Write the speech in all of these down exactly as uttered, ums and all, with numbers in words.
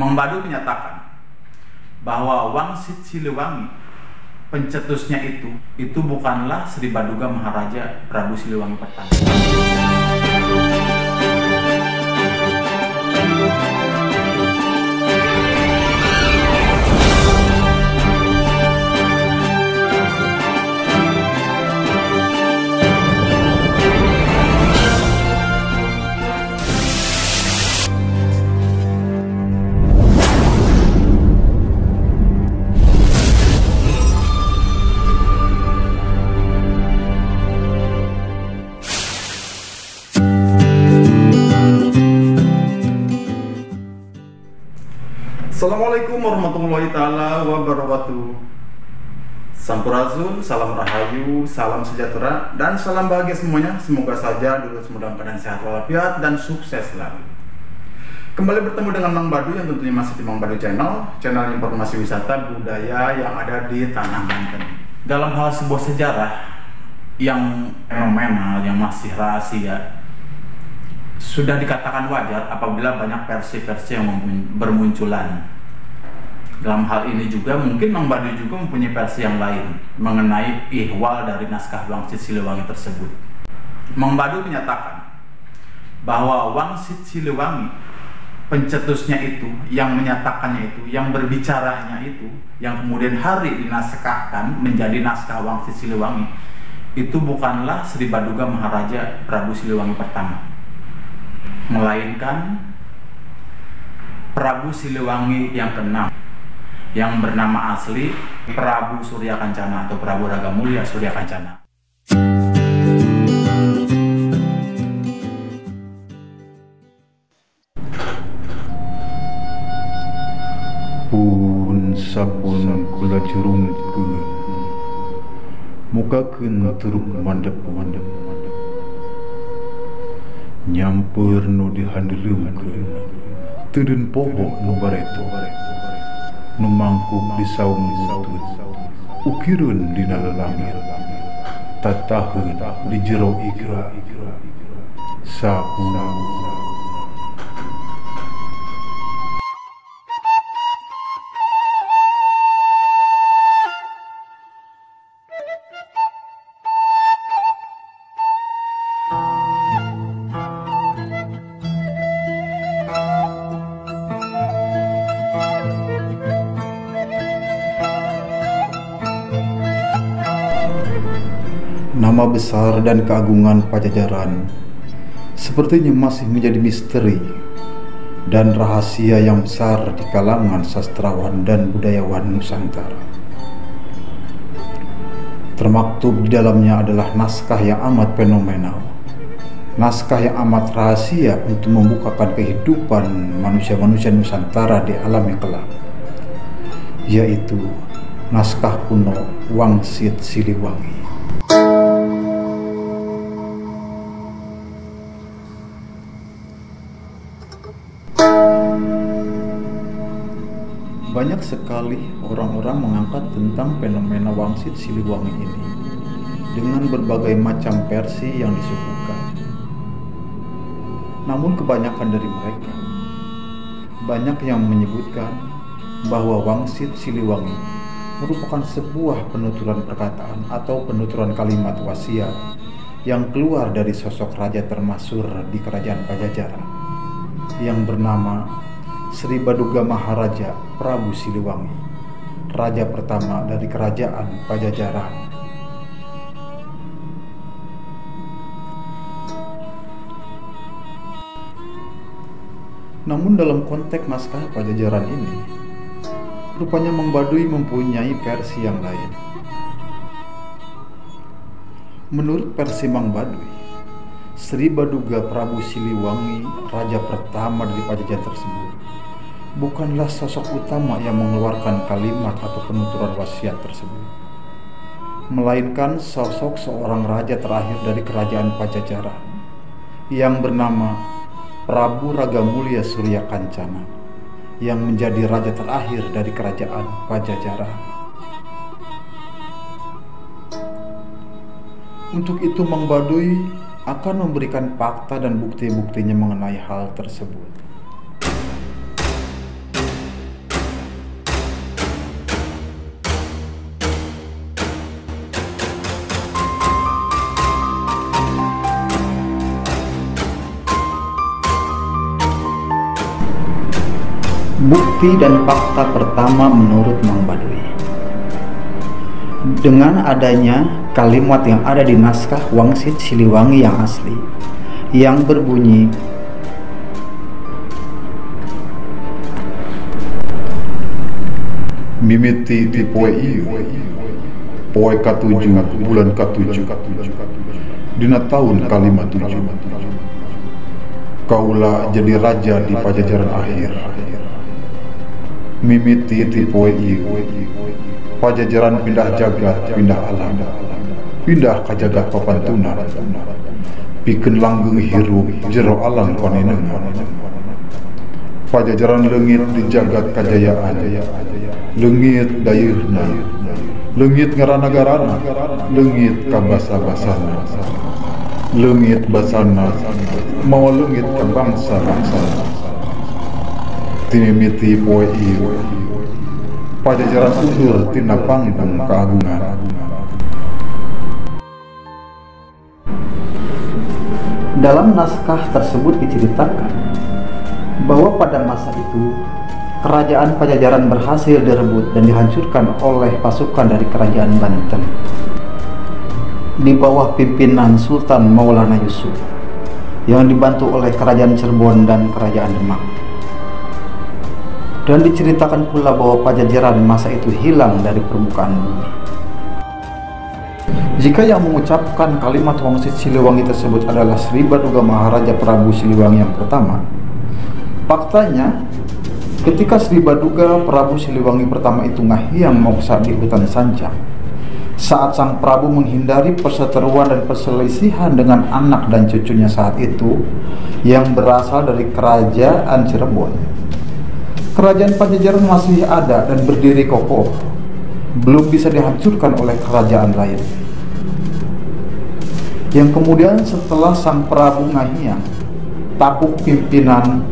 Mang Baduy menyatakan bahwa Wangsit Siliwangi, pencetusnya itu, itu bukanlah Sri Baduga Maharaja Prabu Siliwangi pertama. Assalamualaikum warahmatullahi taala wabarakatuh. Sampurasun, salam rahayu, salam sejahtera, dan salam bahagia semuanya. Semoga saja dulu semua dalam keadaan sehat walafiat dan sukses selalu. Kembali bertemu dengan Mang Baduy yang tentunya masih di Mang Baduy Channel, channel informasi wisata budaya yang ada di tanah Banten. Dalam hal sebuah sejarah yang fenomenal, yang masih rahasia, sudah dikatakan wajar apabila banyak versi-versi yang bermunculan. Dalam hal ini juga mungkin Mang Baduy juga mempunyai versi yang lain mengenai ihwal dari naskah Wangsit Siliwangi tersebut. Mang Baduy menyatakan bahwa Wangsit Siliwangi, pencetusnya itu, yang menyatakannya itu, yang berbicaranya itu, yang kemudian hari dinaskahkan menjadi naskah Wangsit Siliwangi, itu bukanlah Sri Baduga Maharaja Prabu Siliwangi pertama, melainkan Prabu Siliwangi yang keenam yang bernama asli Prabu Surya Kencana atau Prabu Ragamulya Surya Kencana. Pun sabun kula jurungkeun mukakeun teruk mandep-mandep nyamper nu dihandeleumkeun teudun pokok nu bareto nu mangkuk di saung butut ukireun dina langit tataheun di jero igra sapu. Nama besar dan keagungan Pajajaran sepertinya masih menjadi misteri dan rahasia yang besar di kalangan sastrawan dan budayawan Nusantara. Termaktub di dalamnya adalah naskah yang amat fenomenal, naskah yang amat rahasia untuk membukakan kehidupan manusia-manusia Nusantara di alam yang kelak, yaitu naskah kuno Wangsit Siliwangi. Banyak sekali orang-orang mengangkat tentang fenomena Wangsit Siliwangi ini dengan berbagai macam versi yang disuguhkan. Namun kebanyakan dari mereka banyak yang menyebutkan bahwa Wangsit Siliwangi merupakan sebuah penuturan perkataan atau penuturan kalimat wasiat yang keluar dari sosok raja termasyhur di kerajaan Pajajaran yang bernama Sri Baduga Maharaja Prabu Siliwangi, raja pertama dari kerajaan Pajajaran. Namun dalam konteks naskah Pajajaran ini, rupanya Mang Baduy mempunyai versi yang lain. Menurut versi Mang Baduy, Sri Baduga Prabu Siliwangi, raja pertama dari Pajajaran tersebut, bukanlah sosok utama yang mengeluarkan kalimat atau penuturan wasiat tersebut, melainkan sosok seorang raja terakhir dari kerajaan Pajajaran yang bernama Prabu Ragamulya Surya Kencana, yang menjadi raja terakhir dari kerajaan Pajajaran. Untuk itu Mang Baduy akan memberikan fakta dan bukti-buktinya mengenai hal tersebut. Bukti dan fakta pertama menurut Mang Baduy, dengan adanya kalimat yang ada di naskah Wangsit Siliwangi yang asli yang berbunyi mimiti di poe iu poe katujuh bulan katujuh dina tahun kalima tujuh kaulah jadi raja di Pajajaran akhir. Mimiti tipoi Pajajaran pindah jagat, pindah alam, pindah ke jagat papantunan, bikin langgeng hirup jero alam panenengan. Pajajaran lengit di jagat kajayaan, lengit dayuhna, lengit ngarana-garana, lengit kabasa-basana, lengit basana, mau lengit ke bangsa-bangsa. Timimiti poe iu Pajajaran undur tina panggung keagungan. Dalam naskah tersebut diceritakan bahwa pada masa itu kerajaan Pajajaran berhasil direbut dan dihancurkan oleh pasukan dari kerajaan Banten di bawah pimpinan Sultan Maulana Yusuf yang dibantu oleh kerajaan Cirebon dan kerajaan Demak. Dan diceritakan pula bahwa Pajajaran masa itu hilang dari permukaan bumi. Jika yang mengucapkan kalimat Wangsit Siliwangi tersebut adalah Sri Baduga Maharaja Prabu Siliwangi yang pertama, faktanya ketika Sri Baduga Prabu Siliwangi pertama itu ngahiyang moksa di hutan Sanjang, saat sang Prabu menghindari perseteruan dan perselisihan dengan anak dan cucunya saat itu yang berasal dari kerajaan Cirebon, kerajaan Pajajaran masih ada dan berdiri kokoh, belum bisa dihancurkan oleh kerajaan lain. Yang kemudian setelah sang Prabu ngahiyang, tapuk pimpinan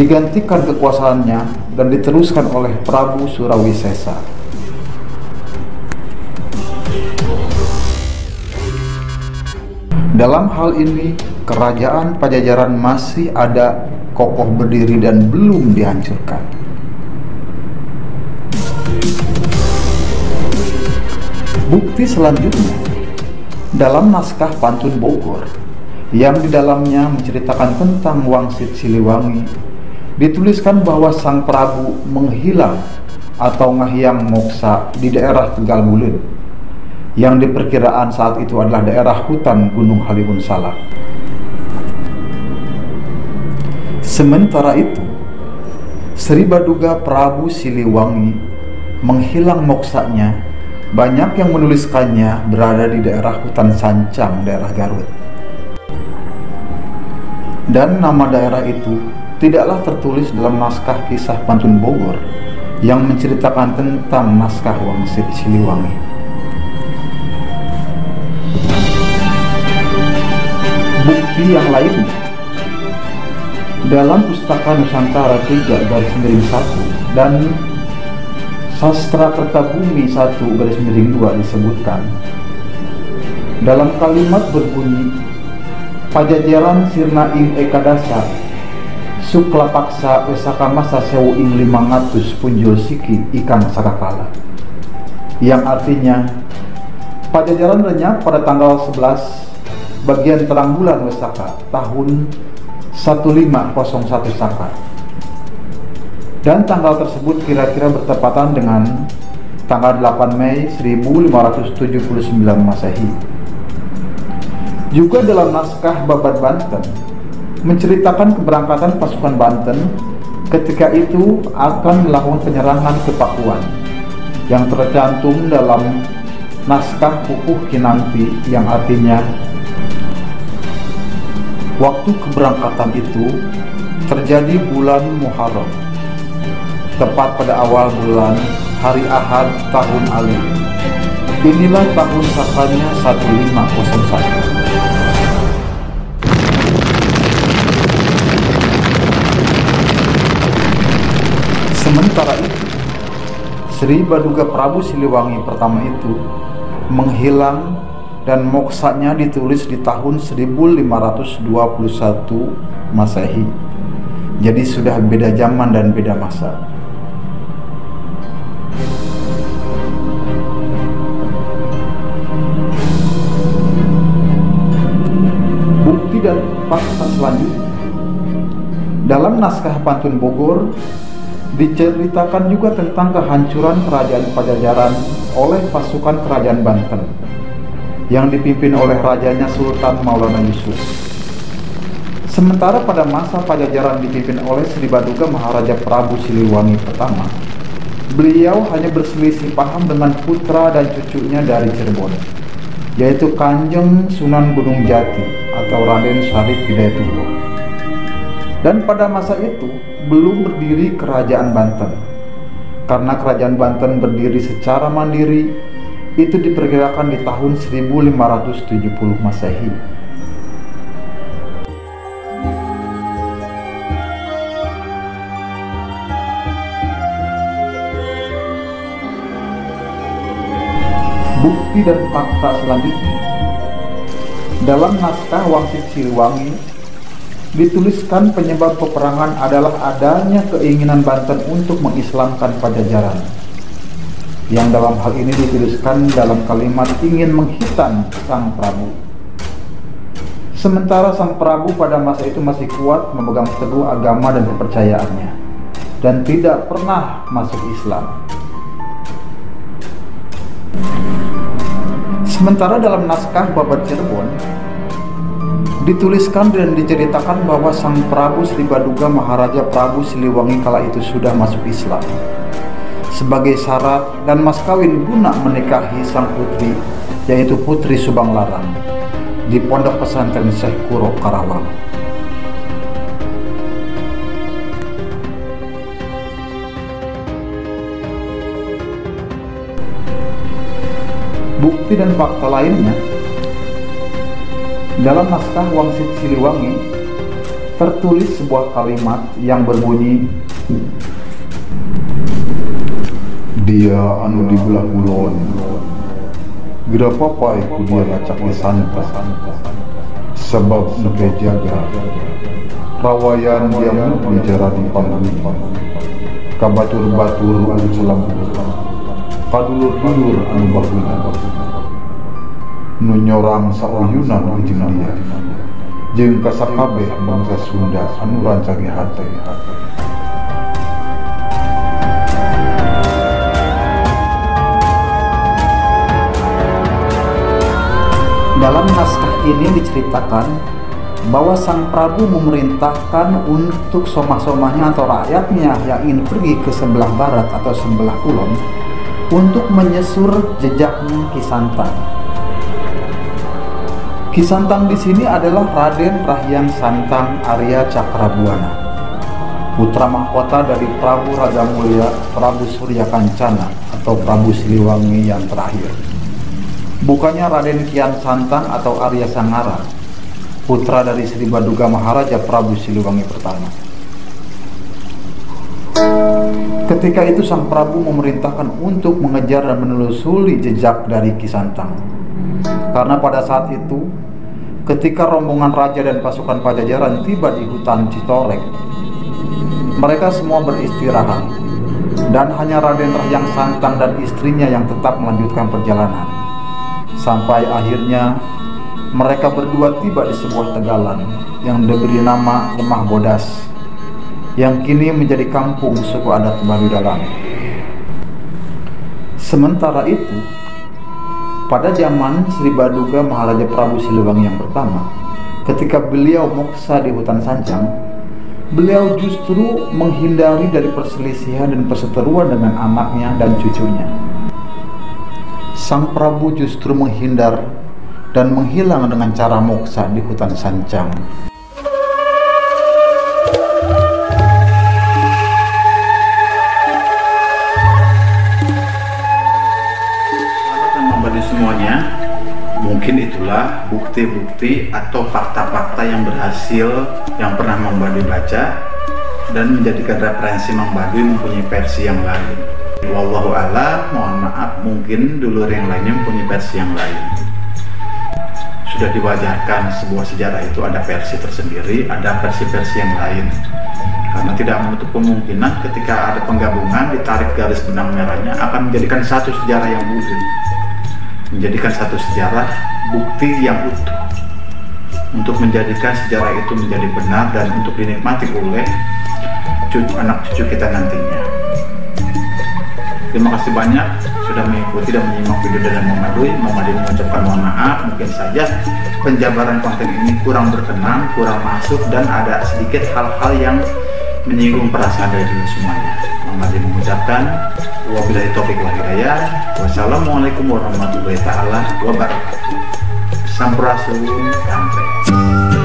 digantikan kekuasaannya dan diteruskan oleh Prabu Surawisesa. Dalam hal ini, kerajaan Pajajaran masih ada kokoh berdiri dan belum dihancurkan. Bukti selanjutnya dalam naskah Pantun Bogor yang di dalamnya menceritakan tentang Wangsit Siliwangi, dituliskan bahwa sang Prabu menghilang atau ngahiyang moksa di daerah Tegal Bulen yang diperkiraan saat itu adalah daerah hutan Gunung Halimun Salak. Sementara itu, Sri Baduga Prabu Siliwangi menghilang moksanya, banyak yang menuliskannya berada di daerah hutan Sancang, daerah Garut. Dan nama daerah itu tidaklah tertulis dalam naskah kisah Pantun Bogor yang menceritakan tentang naskah Wangsit Siliwangi. Bukti yang lainnya, dalam Pustaka Nusantara tiga garis miring satu dan Sastra Kertabumi satu garis miring dua disebutkan dalam kalimat berbunyi Pajajaran sirnaing ekadasa suklapaksa wesaka masa sewu ing lima ngatus punjul siki ikan sakakala, yang artinya Pajajaran lenyap pada tanggal sebelas bagian terang bulan wesaka tahun seribu lima ratus satu Saka, dan tanggal tersebut kira-kira bertepatan dengan tanggal delapan Mei seribu lima ratus tujuh puluh sembilan Masehi. Juga dalam naskah Babad Banten menceritakan keberangkatan pasukan Banten ketika itu akan melakukan penyerangan ke Pakuan yang tercantum dalam naskah Pupuh Kinanti, yang artinya waktu keberangkatan itu terjadi bulan Muharram, tepat pada awal bulan hari Ahad tahun Alif. Inilah tahun sakanya seribu lima ratus satu. Sementara itu, Sri Baduga Prabu Siliwangi pertama itu menghilang dan moksanya ditulis di tahun seribu lima ratus dua puluh satu Masehi Jadi sudah beda zaman dan beda masa. Bukti dan fakta selanjutnya. Dalam naskah Pantun Bogor diceritakan juga tentang kehancuran kerajaan Pajajaran oleh pasukan kerajaan Banten yang dipimpin oleh rajanya Sultan Maulana Yusuf. Sementara pada masa Pajajaran dipimpin oleh Sri Baduga Maharaja Prabu Siliwangi pertama, beliau hanya berselisih paham dengan putra dan cucunya dari Cirebon, yaitu Kanjeng Sunan Gunung Jati atau Raden Sarip Hidayatullah. Dan pada masa itu belum berdiri kerajaan Banten. Karena kerajaan Banten berdiri secara mandiri, itu diperkirakan di tahun seribu lima ratus tujuh puluh Masehi. Bukti dan fakta selanjutnya. Dalam naskah Wangsit Siliwangi dituliskan penyebab peperangan adalah adanya keinginan Banten untuk mengislamkan Pajajaran, yang dalam hal ini dituliskan dalam kalimat ingin menghitan sang Prabu. Sementara sang Prabu pada masa itu masih kuat memegang teguh agama dan kepercayaannya, dan tidak pernah masuk Islam. Sementara dalam naskah Babad Cirebon dituliskan dan diceritakan bahwa sang Prabu Sri Baduga Maharaja Prabu Siliwangi kala itu sudah masuk Islam. Sebagai syarat dan mas kawin guna menikahi sang putri, yaitu Putri Subanglarang, di pondok pesantren Sheh Kuro Karawang. Bukti dan fakta lainnya, dalam naskah Wangsit Siliwangi tertulis sebuah kalimat yang berbunyi, dia anu di belah bulon, gira papai ku dia racak disanta, sebab sebagai jaga rawayan dia bicara di panggung, kabatur-batur anu selambur, kadulur-dulur anu baguna, nunyorang sauyunan ujung dia, jeung kasakabeh bangsa Sunda anu rancage hate. Dalam naskah ini diceritakan bahwa sang Prabu memerintahkan untuk somah-somahnya atau rakyatnya yang ingin pergi ke sebelah barat atau sebelah kulon untuk menyusur jejaknya Ki Santang. Ki Santang di sini adalah Raden Rahyang Santang Arya Cakrabuana, putra mahkota dari Prabu Ragamulya Prabu Surya Kencana atau Prabu Siliwangi yang terakhir. Bukannya Raden Kian Santang atau Arya Sangara, putra dari Sri Baduga Maharaja Prabu Siliwangi pertama. Ketika itu sang Prabu memerintahkan untuk mengejar dan menelusuri jejak dari Ki Santang. Karena pada saat itu, ketika rombongan raja dan pasukan Pajajaran tiba di hutan Citorek, mereka semua beristirahat dan hanya Raden Rahyang Santang dan istrinya yang tetap melanjutkan perjalanan. Sampai akhirnya mereka berdua tiba di sebuah tegalan yang diberi nama Lemah Bodas, yang kini menjadi kampung suku adat Baduy Dalam. Sementara itu, pada zaman Sri Baduga Maharaja Prabu Siliwangi yang pertama, ketika beliau moksa di hutan Sanjang, beliau justru menghindari dari perselisihan dan perseteruan dengan anaknya dan cucunya. Sang Prabu justru menghindar dan menghilang dengan cara moksa di hutan Sanjang. Selamat menikmati semuanya. Mungkin itulah bukti-bukti atau fakta-fakta yang berhasil yang pernah Mang Baduy baca dan menjadikan referensi Mang Baduy mempunyai versi yang lain. Wallahu a'lam, mohon maaf mungkin dulur yang lainnya mempunyai versi yang lain. Sudah diwajarkan sebuah sejarah itu ada versi tersendiri, ada versi-versi yang lain. Karena tidak menutup kemungkinan ketika ada penggabungan ditarik garis benang merahnya akan menjadikan satu sejarah yang utuh, menjadikan satu sejarah bukti yang utuh untuk menjadikan sejarah itu menjadi benar dan untuk dinikmati oleh cucu, anak cucu kita nantinya. Terima kasih banyak sudah mengikuti dan menyimak video dari Mang Baduy. Mang Baduy mengucapkan mohon maaf, mungkin saja penjabaran konten ini kurang berkenan, kurang masuk, dan ada sedikit hal-hal yang menyinggung perasaan dari kita semuanya. Mang Baduy mengucapkan wabillahi taufiq wal hidayah. Wassalamualaikum warahmatullahi taala wabarakatuh. Sampurasun, sampai.